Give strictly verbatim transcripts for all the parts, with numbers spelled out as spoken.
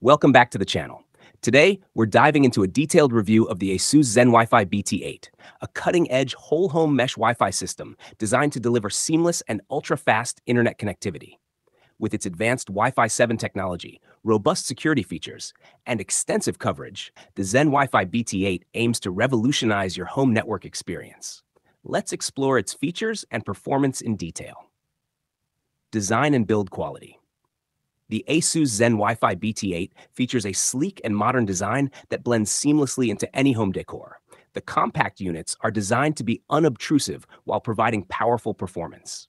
Welcome back to the channel. Today, we're diving into a detailed review of the ASUS ZenWiFi B T eight, a cutting-edge whole-home mesh Wi-Fi system designed to deliver seamless and ultra-fast internet connectivity. With its advanced Wi-Fi seven technology, robust security features, and extensive coverage, the ZenWiFi B T eight aims to revolutionize your home network experience. Let's explore its features and performance in detail. Design and build quality. The ASUS ZenWiFi B T eight features a sleek and modern design that blends seamlessly into any home decor. The compact units are designed to be unobtrusive while providing powerful performance.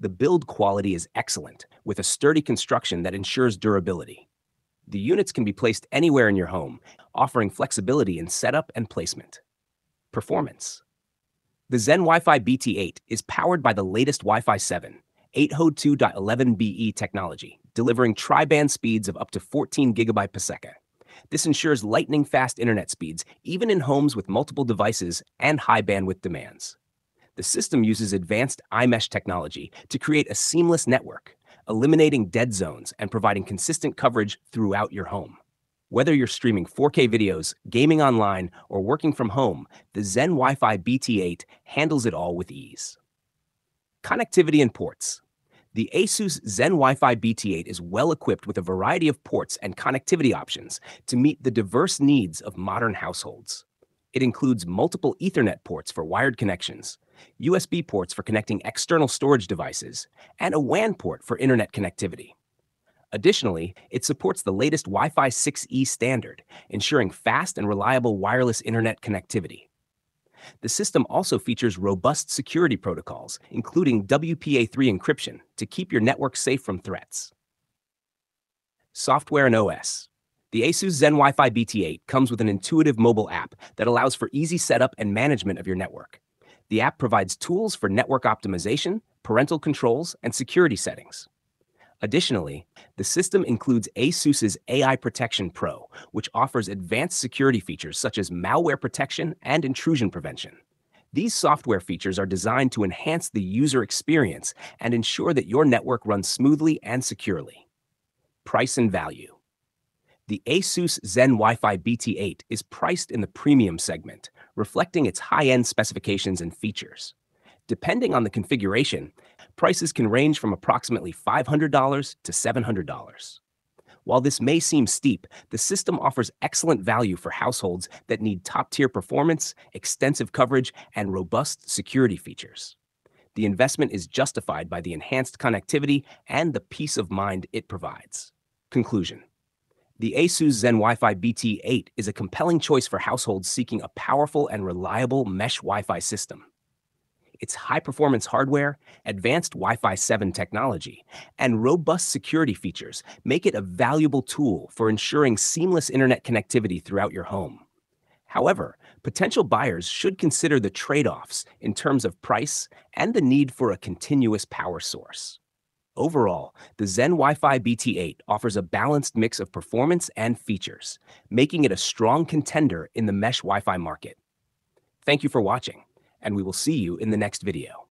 The build quality is excellent, with a sturdy construction that ensures durability. The units can be placed anywhere in your home, offering flexibility in setup and placement. Performance. The ZenWiFi B T eight is powered by the latest Wi-Fi seven, eight oh two dot eleven B E technology, delivering tri-band speeds of up to fourteen gigabits per second. This ensures lightning-fast internet speeds, even in homes with multiple devices and high bandwidth demands. The system uses advanced iMesh technology to create a seamless network, eliminating dead zones and providing consistent coverage throughout your home. Whether you're streaming four K videos, gaming online, or working from home, the ZenWiFi B T eight handles it all with ease. Connectivity and ports. The ASUS ZenWiFi B T eight is well equipped with a variety of ports and connectivity options to meet the diverse needs of modern households. It includes multiple Ethernet ports for wired connections, U S B ports for connecting external storage devices, and a W A N port for internet connectivity. Additionally, it supports the latest Wi-Fi six E standard, ensuring fast and reliable wireless internet connectivity. The system also features robust security protocols, including W P A three encryption, to keep your network safe from threats. Software and O S. The ASUS ZenWiFi B T eight comes with an intuitive mobile app that allows for easy setup and management of your network. The app provides tools for network optimization, parental controls, and security settings. Additionally, the system includes ASUS's A I Protection Pro, which offers advanced security features such as malware protection and intrusion prevention. These software features are designed to enhance the user experience and ensure that your network runs smoothly and securely. Price and value. The ASUS ZenWiFi B T eight is priced in the premium segment, reflecting its high-end specifications and features. Depending on the configuration, prices can range from approximately five hundred dollars to seven hundred dollars. While this may seem steep, the system offers excellent value for households that need top-tier performance, extensive coverage, and robust security features. The investment is justified by the enhanced connectivity and the peace of mind it provides. Conclusion. The ASUS ZenWiFi B T eight is a compelling choice for households seeking a powerful and reliable mesh Wi-Fi system. Its high-performance hardware, advanced Wi-Fi seven technology, and robust security features make it a valuable tool for ensuring seamless internet connectivity throughout your home. However, potential buyers should consider the trade-offs in terms of price and the need for a continuous power source. Overall, the ZenWiFi B T eight offers a balanced mix of performance and features, making it a strong contender in the mesh Wi-Fi market. Thank you for watching, and we will see you in the next video.